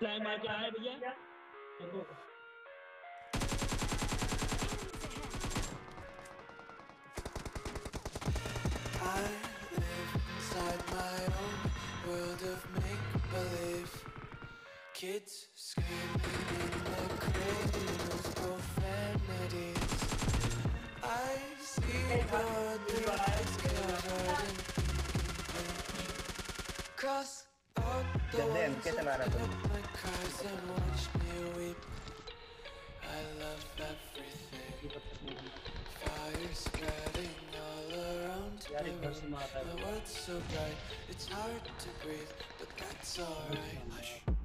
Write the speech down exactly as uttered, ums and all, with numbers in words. Flying मार के आया है भैया, देखो I live inside my own world of make-believe. Kids screaming in the cradles, profanities. I see what the lights covered in pink. Cross out the ones who took my cars and watched me weep. I love everything. Fire spreading all around my room. My world's so bright, it's hard to breathe, but that's alright.